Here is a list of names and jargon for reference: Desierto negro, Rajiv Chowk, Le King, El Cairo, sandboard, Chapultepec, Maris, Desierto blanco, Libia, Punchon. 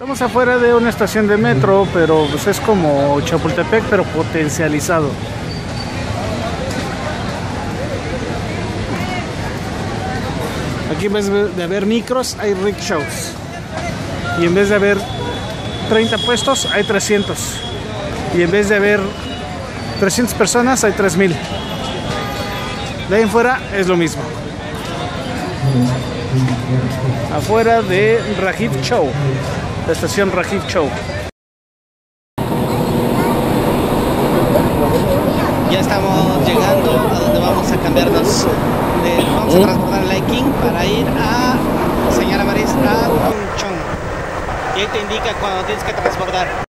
Estamos afuera de una estación de metro, pero pues es como Chapultepec, pero potencializado. Aquí en vez de haber micros, hay rickshaws. Y en vez de haber 30 puestos, hay 300. Y en vez de haber 300 personas, hay 3000. De ahí en fuera es lo mismo. Afuera de Rajiv Chowk, la estación Rajiv Chowk. Ya estamos llegando a donde vamos a cambiarnos, vamos a transportar Le King para ir a Maris, a Punchon. Y ahí te indica cuando tienes que transportar.